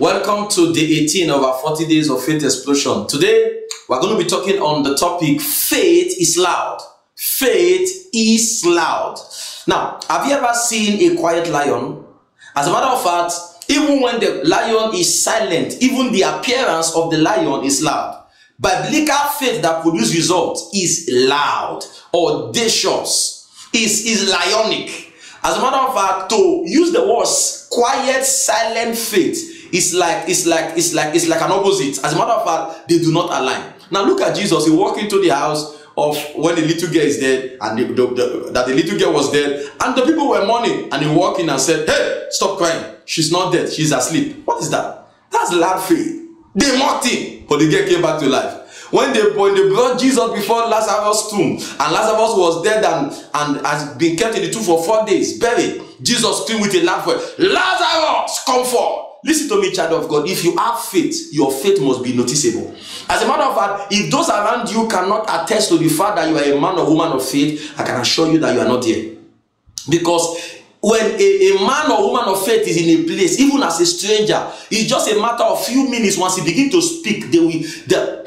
Welcome to day 18 of our 40 days of faith explosion. Today, we're going to be talking on the topic, faith is loud. Faith is loud. Now, have you ever seen a quiet lion? As a matter of fact, even when the lion is silent, even the appearance of the lion is loud. Biblical faith that produces results is loud, audacious, is lionic. As a matter of fact, to use the words quiet, silent faith, It's like an opposite. As a matter of fact, they do not align. Now look at Jesus. He walked into the house of when the little girl is dead, and the little girl was dead, and the people were mourning. And he walked in and said, "Hey, stop crying. She's not dead. She's asleep." What is that? That's loud faith. They mocked him, but the girl came back to life. When they brought Jesus before Lazarus' tomb, and Lazarus was dead and has been kept in the tomb for 4 days, buried, Jesus screamed with a loud voice, "Lazarus, come forth!" Listen to me, child of God. If you have faith, your faith must be noticeable. As a matter of fact, if those around you cannot attest to the fact that you are a man or woman of faith, I can assure you that you are not there. Because when a man or woman of faith is in a place, even as a stranger, it's just a matter of few minutes. Once he begins to speak,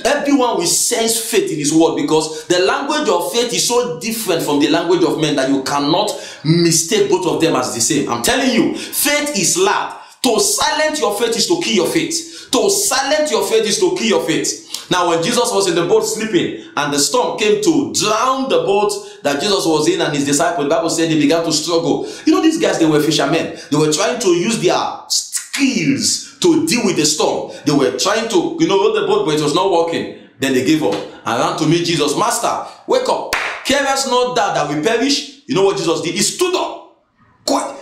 everyone will sense faith in his word, because the language of faith is so different from the language of men that you cannot mistake both of them as the same. I'm telling you, faith is loud. To silence your faith is to kill your faith. To silence your faith is to kill your faith. Now, when Jesus was in the boat sleeping and the storm came to drown the boat that Jesus was in and his disciples, the Bible said they began to struggle. You know, these guys, they were fishermen. They were trying to use their skills to deal with the storm. They were trying to, row the boat, but it was not working. Then they gave up and ran to meet Jesus. "Master, wake up. Carest not thou that we perish?" You know what Jesus did? He stood up.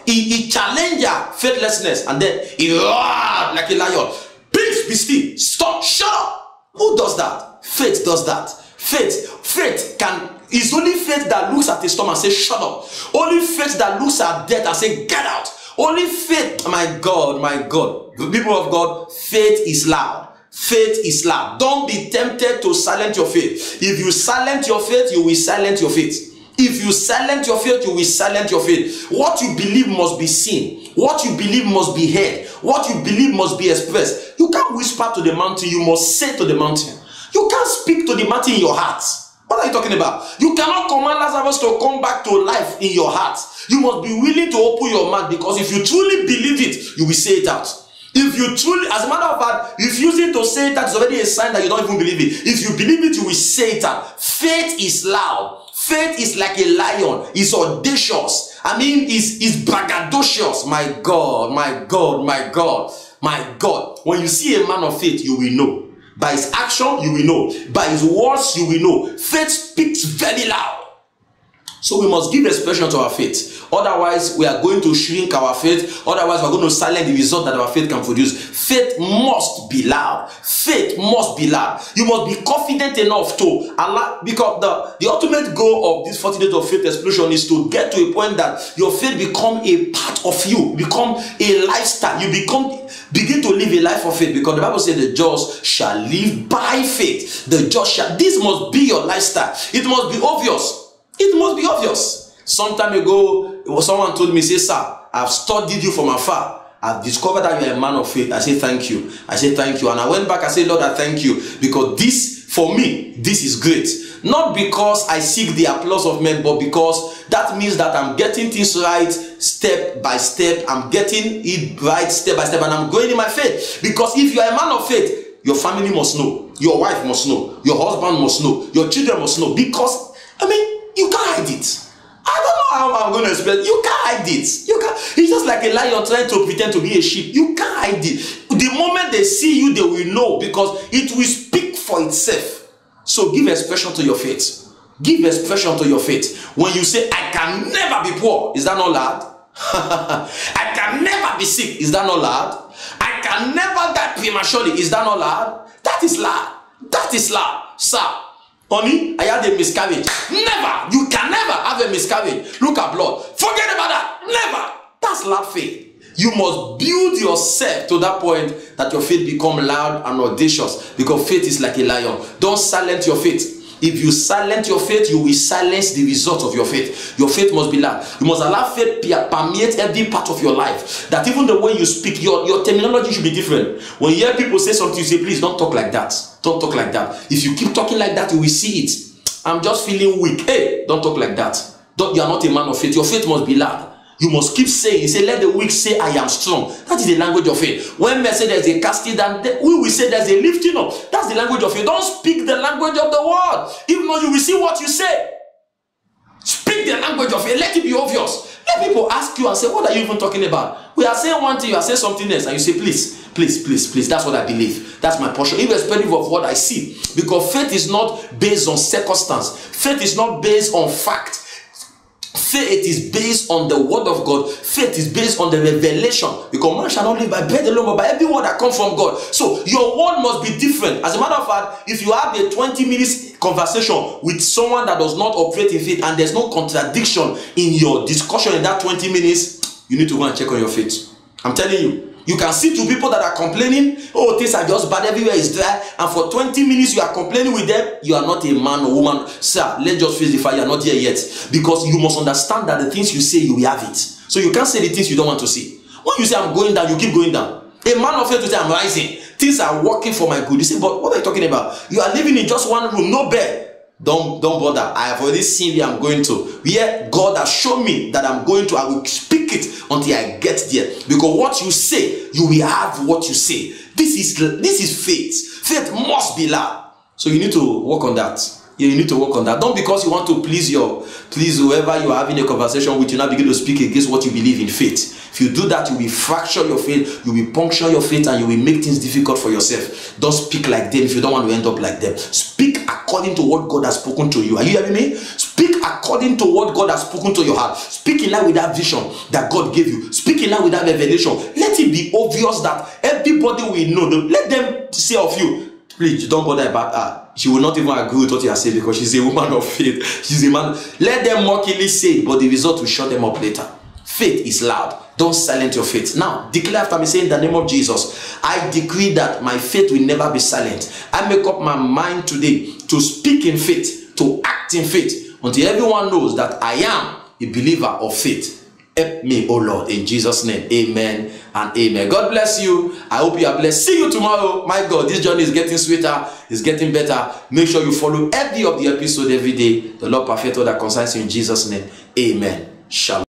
He challenged their faithlessness, and then he roared like a lion. "Peace, be still. Stop. Shut up." Who does that? Faith does that. Faith can. It's only faith that looks at the storm and says, "Shut up." Only faith that looks at death and says, "Get out." Only faith. My God. People of God, faith is loud. Faith is loud. Don't be tempted to silence your faith. If you silence your faith, you will silence your faith. If you silence your faith, you will silence your faith. What you believe must be seen. What you believe must be heard. What you believe must be expressed. You can't whisper to the mountain. You must say to the mountain. You can't speak to the mountain in your heart. What are you talking about? You cannot command Lazarus to come back to life in your heart. You must be willing to open your mouth, because if you truly believe it, you will say it out. If you truly, as a matter of fact, refusing to say it out is already a sign that you don't even believe it. If you believe it, you will say it out. Faith is loud. Faith is like a lion. It's audacious. It's braggadocious. My God. When you see a man of faith, you will know. By his action, you will know. By his words, you will know. Faith speaks very loud. So we must give expression to our faith. Otherwise, we are going to shrink our faith. Otherwise, we are going to silence the result that our faith can produce. Faith must be loud. Faith must be loud. You must be confident enough to allow, because the ultimate goal of this 40 days of faith explosion is to get to a point that your faith become a part of you, become a lifestyle. You begin to live a life of faith, because the Bible says the just shall live by faith. The just shall. This must be your lifestyle. It must be obvious. It must be obvious. Some time ago, someone told me, "Say, sir, I've studied you from afar. I've discovered that you're a man of faith." I say, "Thank you." I say, "Thank you." And I went back, I said, "Lord, I thank you, because this, for me, this is great. Not because I seek the applause of men, but because that means that I'm getting things right step by step. I'm getting it right step by step, and I'm growing in my faith." Because if you're a man of faith, your family must know. Your wife must know. Your husband must know. Your children must know. Because, you can't hide it. I don't know how I'm going to explain. You can't hide it. You can't. It's just like a lion trying to pretend to be a sheep. You can't hide it. The moment they see you, they will know, because it will speak for itself. So give expression to your faith. Give expression to your faith. When you say, "I can never be poor," is that not loud? "I can never be sick," is that not loud? "I can never die prematurely," is that not loud? That is loud. That is loud, sir. "Honey, I had a miscarriage." Never. You can never have a miscarriage. Look at blood. Forget about that. Never. That's loud faith. You must build yourself to that point that your faith become loud and audacious, because faith is like a lion. Don't silence your faith. If you silence your faith, you will silence the result of your faith. Your faith must be loud. You must allow faith permeate every part of your life. That even the way you speak, your terminology should be different. When you hear people say something, you say, please don't talk like that. Don't talk like that. If you keep talking like that, you will see it. I'm just feeling weak. Hey, don't talk like that. You are not a man of faith. Your faith must be loud. You must keep saying, you say, let the weak say, I am strong. That is the language of faith. When men say there's a casting down, we will say there's a lifting up. That's the language of faith. Don't speak the language of the world. Even though you will see what you say. Speak the language of faith. Let it be obvious. Let people ask you and say, what are you even talking about? We are saying one thing, you are saying something else. And you say, please, please, please, please. That's what I believe. That's my portion. Irrespective of what I see. Because faith is not based on circumstance. Faith is not based on fact. Faith is based on the word of God. Faith is based on the revelation. Because man shall not live by bread alone, but by every word that comes from God. So your word must be different. As a matter of fact, if you have a 20-minute conversation with someone that does not operate in faith and there's no contradiction in your discussion in that 20 minutes, you need to go and check on your faith. I'm telling you. You can see two people that are complaining, oh, things are just bad, everywhere is dry, and for 20 minutes you are complaining with them. You are not a man or woman. Sir, let's just face the fact you are not here yet. Because you must understand that the things you say, you will have it. So you can't say the things you don't want to say. When you say I'm going down, you keep going down. A man of faith will say I'm rising. Things are working for my good. You say, but what are you talking about? You are living in just one room, no bed. Don't bother. I have already seen where I'm going to. Where God has shown me that I'm going to, I will speak it until I get there. Because what you say, you will have what you say. This is faith. Faith must be loud. So you need to work on that. You need to work on that. Not because you want to please whoever you are having a conversation with, you now begin to speak against what you believe in faith. If you do that, you will fracture your faith, you will puncture your faith, and you will make things difficult for yourself. Don't speak like them if you don't want to end up like them. Speak according to what God has spoken to you. Are you hearing me? Speak according to what God has spoken to your heart. Speak in line with that vision that God gave you. Speak in line with that revelation. Let it be obvious that everybody will know. Let them say of you, please, don't bother about her. She will not even agree with what you are saying because she's a woman of faith. She's a man. Let them mockingly say it, but the result will shut them up later. Faith is loud. Don't silence your faith. Now, declare after me, say, in the name of Jesus, I decree that my faith will never be silent. I make up my mind today to speak in faith, to act in faith, until everyone knows that I am a believer of faith. Help me, oh Lord, in Jesus' name. Amen and amen. God bless you. I hope you are blessed. See you tomorrow. My God, this journey is getting sweeter. It's getting better. Make sure you follow every of the episode every day. The Lord perfect all that concerns you in Jesus' name. Amen. Shalom.